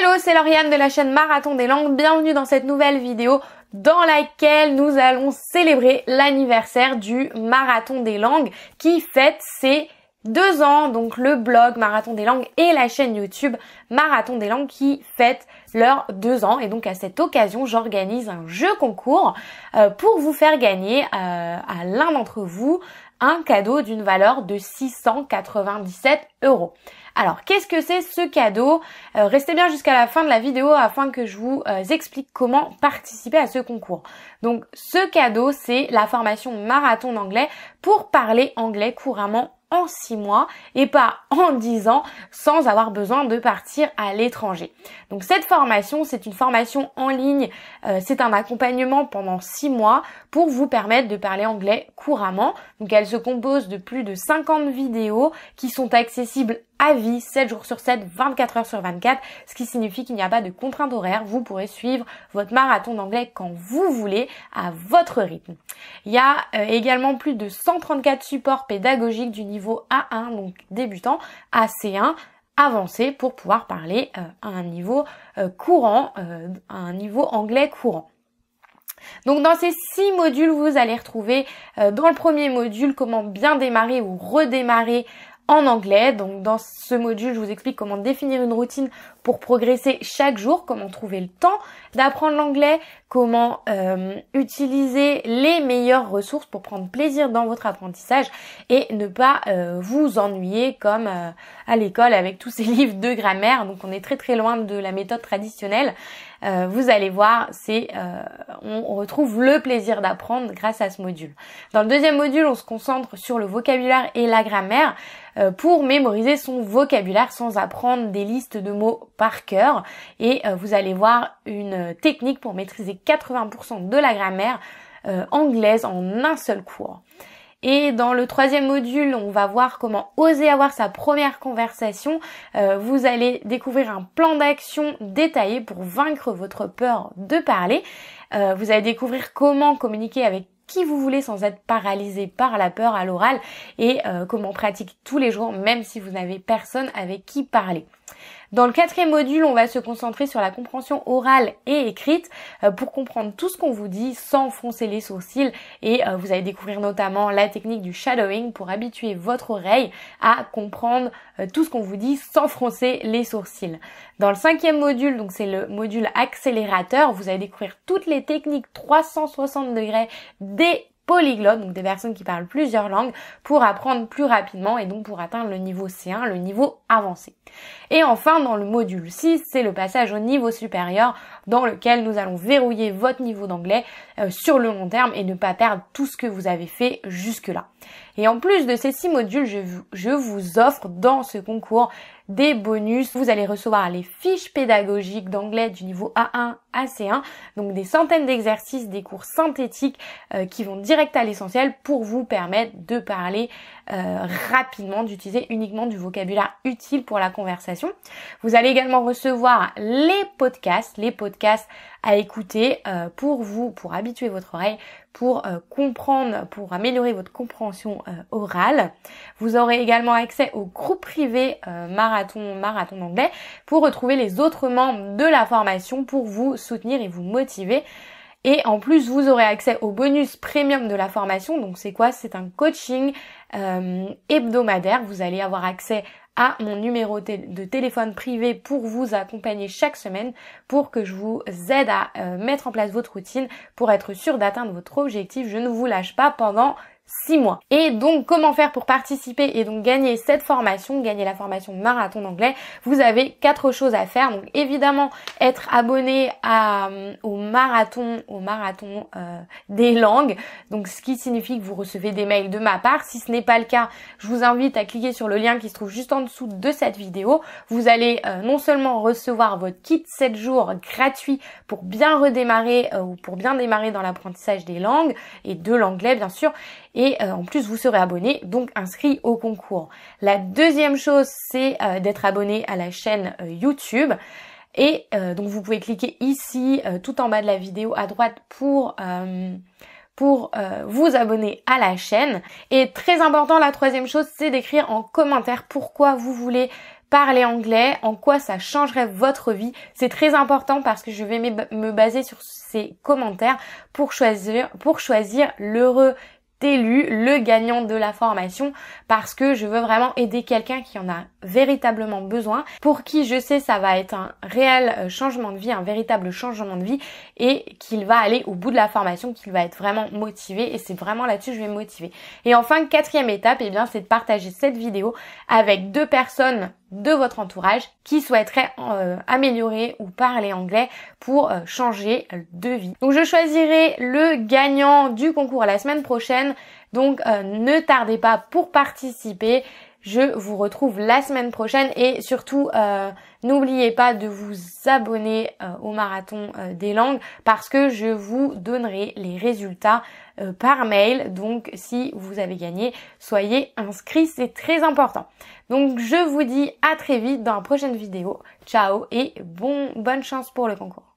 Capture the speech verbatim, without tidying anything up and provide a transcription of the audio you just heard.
Hello, c'est Lauriane de la chaîne Marathon des Langues, bienvenue dans cette nouvelle vidéo dans laquelle nous allons célébrer l'anniversaire du Marathon des Langues qui fête ses deux ans, donc le blog Marathon des Langues et la chaîne YouTube Marathon des Langues qui fêtent leurs deux ans. Et donc à cette occasion, j'organise un jeu concours pour vous faire gagner à l'un d'entre vous un cadeau d'une valeur de six cent quatre-vingt-dix-sept euros. Alors, qu'est-ce que c'est ce cadeau ? euh, Restez bien jusqu'à la fin de la vidéo afin que je vous euh, explique comment participer à ce concours. Donc, ce cadeau, c'est la formation marathon d'anglais pour parler anglais couramment en six mois et pas en dix ans sans avoir besoin de partir à l'étranger. Donc cette formation, c'est une formation en ligne, euh, c'est un accompagnement pendant six mois pour vous permettre de parler anglais couramment. Donc elle se compose de plus de cinquante vidéos qui sont accessibles à vie, sept jours sur sept, vingt-quatre heures sur vingt-quatre, ce qui signifie qu'il n'y a pas de contrainte horaire. Vous pourrez suivre votre marathon d'anglais quand vous voulez, à votre rythme. Il y a euh, également plus de cent trente-quatre supports pédagogiques du niveau A un, donc débutant, à C un, avancé, pour pouvoir parler euh, à un niveau euh, courant, euh, à un niveau anglais courant. Donc dans ces six modules, vous allez retrouver euh, dans le premier module comment bien démarrer ou redémarrer en anglais. Donc dans ce module, je vous explique comment définir une routine pour progresser chaque jour, comment trouver le temps d'apprendre l'anglais, comment euh, utiliser les meilleures ressources pour prendre plaisir dans votre apprentissage et ne pas euh, vous ennuyer comme euh, à l'école avec tous ces livres de grammaire. Donc on est très très loin de la méthode traditionnelle. Euh, vous allez voir, c'est euh, on retrouve le plaisir d'apprendre grâce à ce module. Dans le deuxième module, on se concentre sur le vocabulaire et la grammaire pour mémoriser son vocabulaire sans apprendre des listes de mots par cœur. Et vous allez voir une technique pour maîtriser quatre-vingts pour cent de la grammaire anglaise en un seul cours. Et dans le troisième module, on va voir comment oser avoir sa première conversation. Euh, vous allez découvrir un plan d'action détaillé pour vaincre votre peur de parler. Euh, vous allez découvrir comment communiquer avec qui vous voulez sans être paralysé par la peur à l'oral et euh, comment pratiquer tous les jours même si vous n'avez personne avec qui parler. Dans le quatrième module, on va se concentrer sur la compréhension orale et écrite euh, pour comprendre tout ce qu'on vous dit sans froncer les sourcils et euh, vous allez découvrir notamment la technique du shadowing pour habituer votre oreille à comprendre euh, tout ce qu'on vous dit sans froncer les sourcils. Dans le cinquième module, donc c'est le module accélérateur, vous allez découvrir toutes les techniques trois cent soixante degrés des polyglottes, donc des personnes qui parlent plusieurs langues, pour apprendre plus rapidement et donc pour atteindre le niveau C un, le niveau avancé. Et enfin, dans le module six, c'est le passage au niveau supérieur dans lequel nous allons verrouiller votre niveau d'anglais euh, sur le long terme et ne pas perdre tout ce que vous avez fait jusque-là. Et en plus de ces six modules, je, je vous offre dans ce concours des bonus. Vous allez recevoir les fiches pédagogiques d'anglais du niveau A un à C un, donc des centaines d'exercices, des cours synthétiques euh, qui vont direct à l'essentiel pour vous permettre de parler euh, rapidement, d'utiliser uniquement du vocabulaire utile pour la conversation. Vous allez également recevoir les podcasts, les podcasts à écouter euh, pour vous, pour habituer votre oreille, pour euh, comprendre, pour améliorer votre compréhension euh, orale. Vous aurez également accès au groupe privé euh, Marathon, Marathon d'anglais pour retrouver les autres membres de la formation pour vous soutenir et vous motiver. Et en plus, vous aurez accès au bonus premium de la formation. Donc c'est quoi? C'est un coaching euh, hebdomadaire. Vous allez avoir accès à mon numéro de téléphone privé pour vous accompagner chaque semaine pour que je vous aide à euh, mettre en place votre routine pour être sûr d'atteindre votre objectif. Je ne vous lâche pas pendant six mois. Et donc, comment faire pour participer et donc gagner cette formation, gagner la formation marathon d'anglais? Vous avez quatre choses à faire. Donc, évidemment, être abonné à, euh, au marathon, au marathon euh, des langues. Donc, ce qui signifie que vous recevez des mails de ma part. Si ce n'est pas le cas, je vous invite à cliquer sur le lien qui se trouve juste en dessous de cette vidéo. Vous allez euh, non seulement recevoir votre kit sept jours gratuit pour bien redémarrer euh, ou pour bien démarrer dans l'apprentissage des langues et de l'anglais, bien sûr. Et Et euh, en plus, vous serez abonné, donc inscrit au concours. La deuxième chose, c'est euh, d'être abonné à la chaîne euh, YouTube. Et euh, donc, vous pouvez cliquer ici, euh, tout en bas de la vidéo à droite, pour... Euh pour euh, vous abonner à la chaîne. Et très important, la troisième chose, c'est d'écrire en commentaire pourquoi vous voulez parler anglais, en quoi ça changerait votre vie. C'est très important parce que je vais me baser sur ces commentaires pour choisir, pour choisir l'heureux élu, le gagnant de la formation, parce que je veux vraiment aider quelqu'un qui en a véritablement besoin, pour qui je sais ça va être un réel changement de vie, un véritable changement de vie, et qu'il va aller au bout de la formation, qu'il va être vraiment motivé, et c'est vraiment là-dessus que je vais me motiver. Et enfin, quatrième étape, eh bien, c'est de partager cette vidéo avec deux personnes de votre entourage qui souhaiterait euh, améliorer ou parler anglais pour euh, changer de vie. Donc je choisirai le gagnant du concours la semaine prochaine, donc euh, ne tardez pas pour participer. Je vous retrouve la semaine prochaine et surtout euh, n'oubliez pas de vous abonner euh, au Marathon euh, des Langues, parce que je vous donnerai les résultats euh, par mail. Donc si vous avez gagné, soyez inscrits, c'est très important. Donc je vous dis à très vite dans la prochaine vidéo. Ciao et bon bonne chance pour le concours.